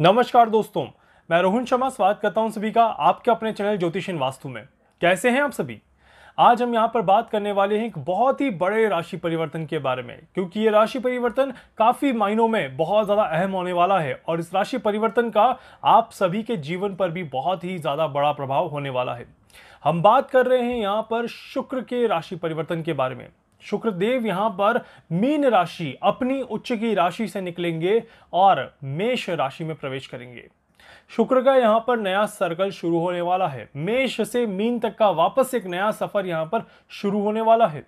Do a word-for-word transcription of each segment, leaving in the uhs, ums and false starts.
नमस्कार दोस्तों, मैं रोहन शर्मा स्वागत करता हूं सभी का आपके अपने चैनल ज्योतिष वास्तु में। कैसे हैं आप सभी? आज हम यहां पर बात करने वाले हैं एक बहुत ही बड़े राशि परिवर्तन के बारे में, क्योंकि ये राशि परिवर्तन काफ़ी मायनों में बहुत ज़्यादा अहम होने वाला है और इस राशि परिवर्तन का आप सभी के जीवन पर भी बहुत ही ज़्यादा बड़ा प्रभाव होने वाला है। हम बात कर रहे हैं यहाँ पर शुक्र के राशि परिवर्तन के बारे में। शुक्रदेव यहाँ पर मीन राशि अपनी उच्च की राशि से निकलेंगे और मेष राशि में प्रवेश करेंगे। शुक्र का यहाँ पर नया सर्कल शुरू होने वाला है। मेष से मीन तक का वापस एक नया सफर यहाँ पर शुरू होने वाला है।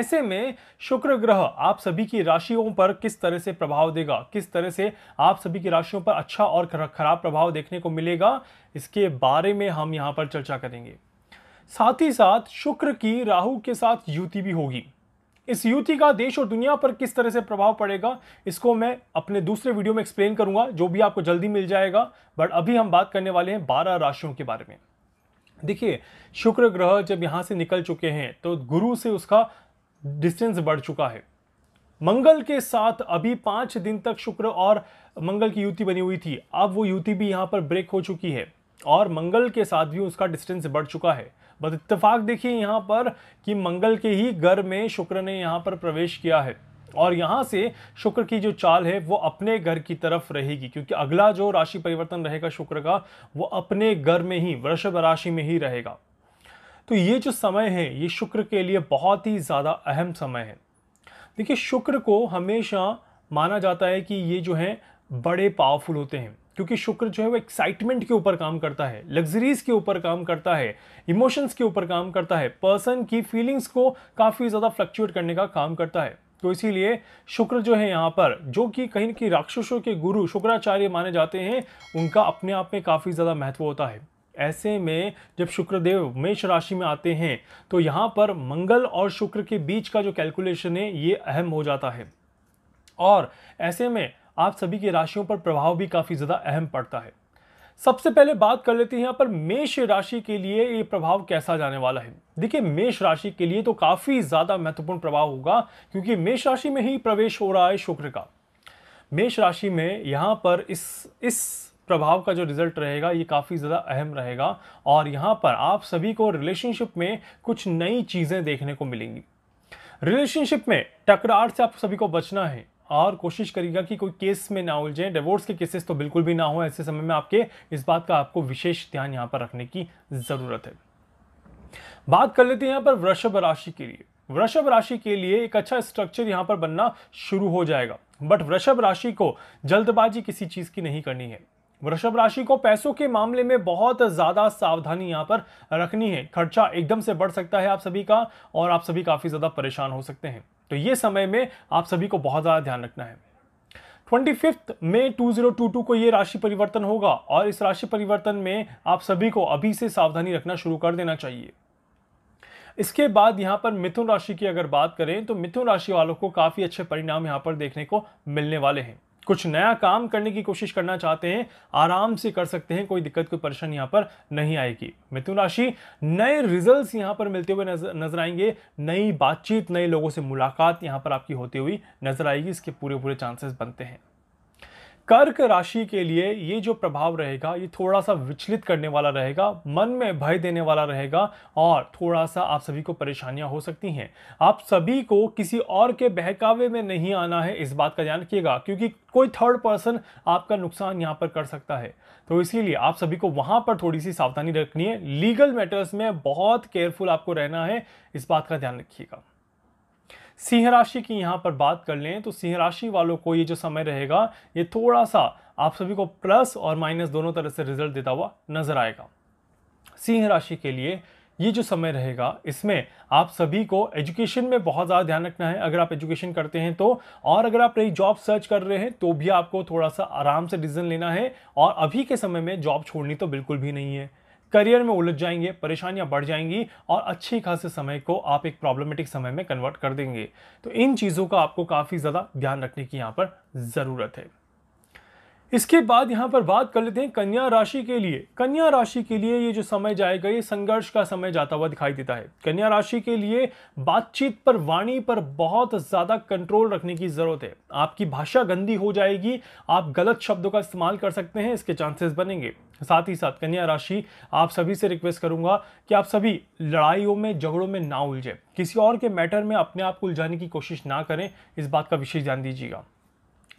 ऐसे में शुक्र ग्रह आप सभी की राशियों पर किस तरह से प्रभाव देगा, किस तरह से आप सभी की राशियों पर अच्छा और खराब प्रभाव देखने को मिलेगा, इसके बारे में हम यहाँ पर चर्चा करेंगे। साथ ही साथ शुक्र की राहु के साथ युति भी होगी। इस युति का देश और दुनिया पर किस तरह से प्रभाव पड़ेगा, इसको मैं अपने दूसरे वीडियो में एक्सप्लेन करूंगा, जो भी आपको जल्दी मिल जाएगा। बट अभी हम बात करने वाले हैं बारह राशियों के बारे में। देखिए, शुक्र ग्रह जब यहाँ से निकल चुके हैं तो गुरु से उसका डिस्टेंस बढ़ चुका है। मंगल के साथ अभी पाँच दिन तक शुक्र और मंगल की युति बनी हुई थी, अब वो युति भी यहाँ पर ब्रेक हो चुकी है और मंगल के साथ भी उसका डिस्टेंस बढ़ चुका है। बस इत्तेफाक देखिए यहाँ पर कि मंगल के ही घर में शुक्र ने यहाँ पर प्रवेश किया है और यहाँ से शुक्र की जो चाल है वो अपने घर की तरफ रहेगी, क्योंकि अगला जो राशि परिवर्तन रहेगा शुक्र का वो अपने घर में ही वृषभ राशि में ही रहेगा। तो ये जो समय है ये शुक्र के लिए बहुत ही ज़्यादा अहम समय है। देखिए, शुक्र को हमेशा माना जाता है कि ये जो है बड़े पावरफुल होते हैं, क्योंकि शुक्र जो है वो एक्साइटमेंट के ऊपर काम करता है, लग्जरीज के ऊपर काम करता है, इमोशंस के ऊपर काम करता है, पर्सन की फीलिंग्स को काफ़ी ज़्यादा फ्लक्चुएट करने का काम करता है। तो इसीलिए शुक्र जो है यहाँ पर, जो कि कहीं न कहीं राक्षसों के गुरु शुक्राचार्य माने जाते हैं, उनका अपने आप में काफ़ी ज़्यादा महत्व होता है। ऐसे में जब शुक्रदेव मेष राशि में आते हैं तो यहाँ पर मंगल और शुक्र के बीच का जो कैलकुलेशन है ये अहम हो जाता है और ऐसे में आप सभी की राशियों पर प्रभाव भी काफ़ी ज़्यादा अहम पड़ता है। सबसे पहले बात कर लेते हैं यहाँ पर मेष राशि के लिए ये प्रभाव कैसा जाने वाला है। देखिए, मेष राशि के लिए तो काफ़ी ज़्यादा महत्वपूर्ण प्रभाव होगा, क्योंकि मेष राशि में ही प्रवेश हो रहा है शुक्र का। मेष राशि में यहाँ पर इस इस प्रभाव का जो रिजल्ट रहेगा ये काफ़ी ज़्यादा अहम रहेगा और यहाँ पर आप सभी को रिलेशनशिप में कुछ नई चीज़ें देखने को मिलेंगी। रिलेशनशिप में टकरार से आप सभी को बचना है और कोशिश करिएगा कि कोई केस में ना उलझें। डिवोर्स के केसेस तो बिल्कुल भी ना हो। ऐसे समय में आपके इस बात का आपको विशेष ध्यान यहाँ पर रखने की ज़रूरत है। बात कर लेते हैं यहाँ पर वृषभ राशि के लिए। वृषभ राशि के लिए एक अच्छा स्ट्रक्चर यहाँ पर बनना शुरू हो जाएगा, बट वृषभ राशि को जल्दबाजी किसी चीज़ की नहीं करनी है। वृषभ राशि को पैसों के मामले में बहुत ज़्यादा सावधानी यहाँ पर रखनी है। खर्चा एकदम से बढ़ सकता है आप सभी का और आप सभी काफ़ी ज़्यादा परेशान हो सकते हैं। तो ये समय में आप सभी को बहुत ज़्यादा ध्यान रखना है। पच्चीस मई दो हज़ार बाईस को ये राशि परिवर्तन होगा और इस राशि परिवर्तन में आप सभी को अभी से सावधानी रखना शुरू कर देना चाहिए। इसके बाद यहाँ पर मिथुन राशि की अगर बात करें तो मिथुन राशि वालों को काफ़ी अच्छे परिणाम यहाँ पर देखने को मिलने वाले हैं। कुछ नया काम करने की कोशिश करना चाहते हैं, आराम से कर सकते हैं, कोई दिक्कत कोई परेशानी यहाँ पर नहीं आएगी। मिथुन राशि नए रिजल्ट्स यहाँ पर मिलते हुए नजर नजर आएंगे। नई बातचीत, नए लोगों से मुलाकात यहाँ पर आपकी होती हुई नजर आएगी। इसके पूरे पूरे चांसेस बनते हैं। कर्क राशि के लिए ये जो प्रभाव रहेगा ये थोड़ा सा विचलित करने वाला रहेगा, मन में भय देने वाला रहेगा और थोड़ा सा आप सभी को परेशानियां हो सकती हैं। आप सभी को किसी और के बहकावे में नहीं आना है, इस बात का ध्यान रखिएगा, क्योंकि कोई थर्ड पर्सन आपका नुकसान यहां पर कर सकता है। तो इसीलिए आप सभी को वहां पर थोड़ी सी सावधानी रखनी है। लीगल मैटर्स में बहुत केयरफुल आपको रहना है, इस बात का ध्यान रखिएगा। सिंह राशि की यहाँ पर बात कर लें तो सिंह राशि वालों को ये जो समय रहेगा ये थोड़ा सा आप सभी को प्लस और माइनस दोनों तरह से रिजल्ट देता हुआ नजर आएगा। सिंह राशि के लिए ये जो समय रहेगा इसमें आप सभी को एजुकेशन में बहुत ज़्यादा ध्यान रखना है। अगर आप एजुकेशन करते हैं तो, और अगर आप नई जॉब सर्च कर रहे हैं तो भी आपको थोड़ा सा आराम से डिसीजन लेना है और अभी के समय में जॉब छोड़नी तो बिल्कुल भी नहीं है। करियर में उलझ जाएंगे, परेशानियां बढ़ जाएंगी और अच्छी खासे समय को आप एक प्रॉब्लमेटिक समय में कन्वर्ट कर देंगे। तो इन चीज़ों का आपको काफ़ी ज़्यादा ध्यान रखने की यहाँ पर ज़रूरत है। इसके बाद यहाँ पर बात कर लेते हैं कन्या राशि के लिए। कन्या राशि के लिए ये जो समय जाएगा ये संघर्ष का समय जाता हुआ दिखाई देता है। कन्या राशि के लिए बातचीत पर, वाणी पर बहुत ज़्यादा कंट्रोल रखने की ज़रूरत है। आपकी भाषा गंदी हो जाएगी, आप गलत शब्दों का इस्तेमाल कर सकते हैं, इसके चांसेस बनेंगे। साथ ही साथ कन्या राशि, आप सभी से रिक्वेस्ट करूंगा कि आप सभी लड़ाइयों में, झगड़ों में ना उलझें, किसी और के मैटर में अपने आप को उलझाने की कोशिश ना करें, इस बात का विशेष ध्यान दीजिएगा,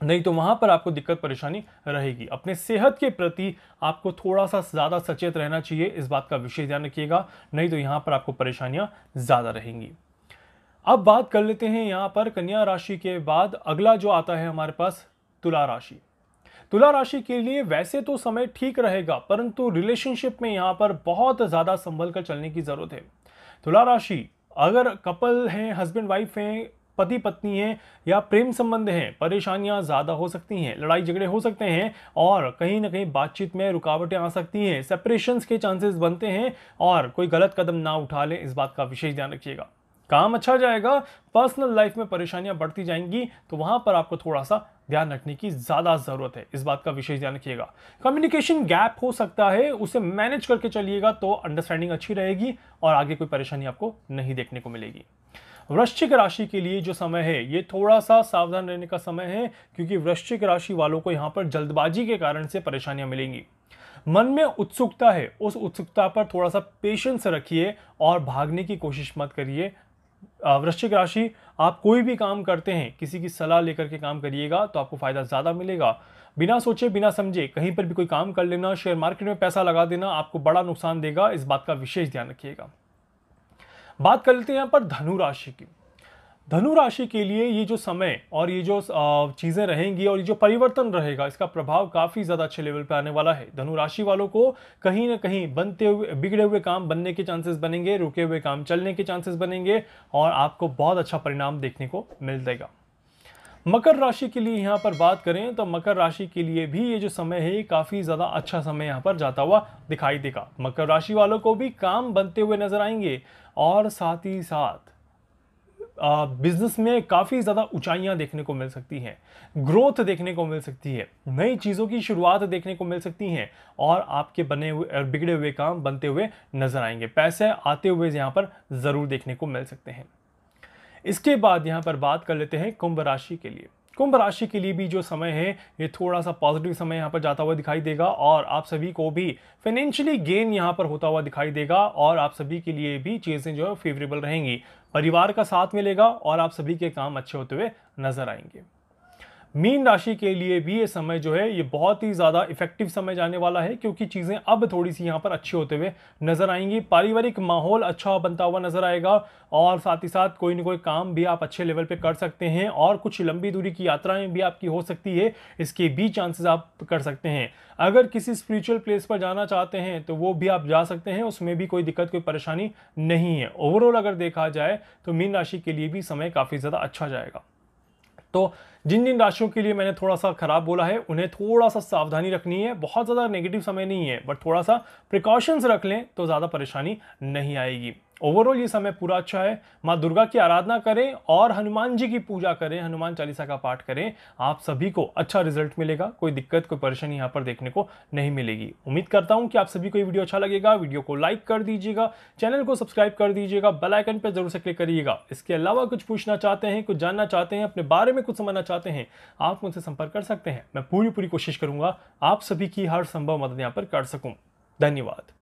नहीं तो वहाँ पर आपको दिक्कत परेशानी रहेगी। अपने सेहत के प्रति आपको थोड़ा सा ज़्यादा सचेत रहना चाहिए, इस बात का विशेष ध्यान रखिएगा, नहीं तो यहाँ पर आपको परेशानियाँ ज़्यादा रहेंगी। अब बात कर लेते हैं यहाँ पर कन्या राशि के बाद अगला जो आता है हमारे पास तुला राशि। तुला राशि के लिए वैसे तो समय ठीक रहेगा, परंतु रिलेशनशिप में यहाँ पर बहुत ज़्यादा संभल कर चलने की ज़रूरत है। तुला राशि, अगर कपल हैं, हस्बैंड वाइफ हैं, पति पत्नी हैं या प्रेम संबंध हैं, परेशानियां ज़्यादा हो सकती हैं, लड़ाई झगड़े हो सकते हैं और कहीं ना कहीं बातचीत में रुकावटें आ सकती हैं, सेपरेशंस के चांसेस बनते हैं और कोई गलत कदम ना उठा लें, इस बात का विशेष ध्यान रखिएगा। काम अच्छा जाएगा, पर्सनल लाइफ में परेशानियां बढ़ती जाएंगी, तो वहाँ पर आपको थोड़ा सा ध्यान रखने की ज़्यादा ज़रूरत है, इस बात का विशेष ध्यान रखिएगा। कम्युनिकेशन गैप हो सकता है, उसे मैनेज करके चलिएगा तो अंडरस्टैंडिंग अच्छी रहेगी और आगे कोई परेशानी आपको नहीं देखने को मिलेगी। वृश्चिक राशि के लिए जो समय है ये थोड़ा सा सावधान रहने का समय है, क्योंकि वृश्चिक राशि वालों को यहाँ पर जल्दबाजी के कारण से परेशानियाँ मिलेंगी। मन में उत्सुकता है, उस उत्सुकता पर थोड़ा सा पेशेंस रखिए और भागने की कोशिश मत करिए। वृश्चिक राशि, आप कोई भी काम करते हैं, किसी की सलाह लेकर के काम करिएगा तो आपको फ़ायदा ज़्यादा मिलेगा। बिना सोचे बिना समझे कहीं पर भी कोई काम कर लेना, शेयर मार्केट में पैसा लगा देना आपको बड़ा नुकसान देगा, इस बात का विशेष ध्यान रखिएगा। बात कर लेते हैं यहाँ पर धनु राशि की। धनु राशि के लिए ये जो समय और ये जो चीज़ें रहेंगी और ये जो परिवर्तन रहेगा, इसका प्रभाव काफ़ी ज़्यादा अच्छे लेवल पर आने वाला है। धनु राशि वालों को कहीं ना कहीं बनते हुए, बिगड़े हुए काम बनने के चांसेस बनेंगे, रुके हुए काम चलने के चांसेस बनेंगे और आपको बहुत अच्छा परिणाम देखने को मिल जाएगा। मकर राशि के लिए यहाँ पर बात करें तो मकर राशि के लिए भी ये जो समय है ये काफ़ी ज़्यादा अच्छा समय यहाँ पर जाता हुआ दिखाई देगा। मकर राशि वालों को भी काम बनते हुए नजर आएंगे और साथ ही साथ बिजनेस में काफ़ी ज़्यादा ऊंचाइयां देखने को मिल सकती हैं, ग्रोथ देखने को मिल सकती है, नई चीज़ों की शुरुआत देखने को मिल सकती हैं और आपके बने हुए, बिगड़े हुए काम बनते हुए नजर आएंगे। पैसे आते हुए यहाँ पर ज़रूर देखने को मिल सकते हैं। इसके बाद यहाँ पर बात कर लेते हैं कुंभ राशि के लिए। कुंभ राशि के लिए भी जो समय है ये थोड़ा सा पॉजिटिव समय यहाँ पर जाता हुआ दिखाई देगा और आप सभी को भी फाइनेंशियली गेन यहाँ पर होता हुआ दिखाई देगा और आप सभी के लिए भी चीज़ें जो है फेवरेबल रहेंगी। परिवार का साथ मिलेगा और आप सभी के काम अच्छे होते हुए नजर आएंगे। मीन राशि के लिए भी ये समय जो है ये बहुत ही ज़्यादा इफेक्टिव समय जाने वाला है, क्योंकि चीज़ें अब थोड़ी सी यहाँ पर अच्छी होते हुए नज़र आएंगी। पारिवारिक माहौल अच्छा बनता हुआ नज़र आएगा और साथ ही साथ कोई ना कोई काम भी आप अच्छे लेवल पे कर सकते हैं और कुछ लंबी दूरी की यात्राएं भी आपकी हो सकती है, इसके भी चांसेस आप कर सकते हैं। अगर किसी स्पिरिचुअल प्लेस पर जाना चाहते हैं तो वो भी आप जा सकते हैं, उसमें भी कोई दिक्कत, कोई परेशानी नहीं है। ओवरऑल अगर देखा जाए तो मीन राशि के लिए भी समय काफ़ी ज़्यादा अच्छा जाएगा। तो जिन जिन राशियों के लिए मैंने थोड़ा सा खराब बोला है उन्हें थोड़ा सा सावधानी रखनी है। बहुत ज़्यादा नेगेटिव समय नहीं है, बट थोड़ा सा प्रिकॉशंस रख लें तो ज़्यादा परेशानी नहीं आएगी। ओवरऑल ये समय पूरा अच्छा है। माँ दुर्गा की आराधना करें और हनुमान जी की पूजा करें, हनुमान चालीसा का पाठ करें, आप सभी को अच्छा रिजल्ट मिलेगा। कोई दिक्कत, कोई परेशानी यहाँ पर देखने को नहीं मिलेगी। उम्मीद करता हूँ कि आप सभी को ये वीडियो अच्छा लगेगा। वीडियो को लाइक कर दीजिएगा, चैनल को सब्सक्राइब कर दीजिएगा, बेल आइकन पर जरूर से क्लिक करिएगा। इसके अलावा कुछ पूछना चाहते हैं, कुछ जानना चाहते हैं, अपने बारे में कुछ समझना चाहते हैं, आप मुझसे संपर्क कर सकते हैं। मैं पूरी पूरी कोशिश करूँगा आप सभी की हर संभव मदद यहाँ पर कर सकूँ। धन्यवाद।